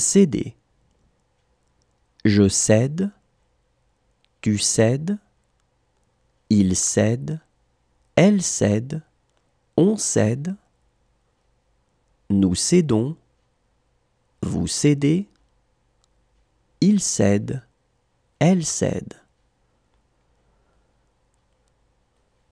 Céder. Je cède, tu cèdes, il cède, elle cède, on cède, nous cédons, vous cédez, il cède, elle cède.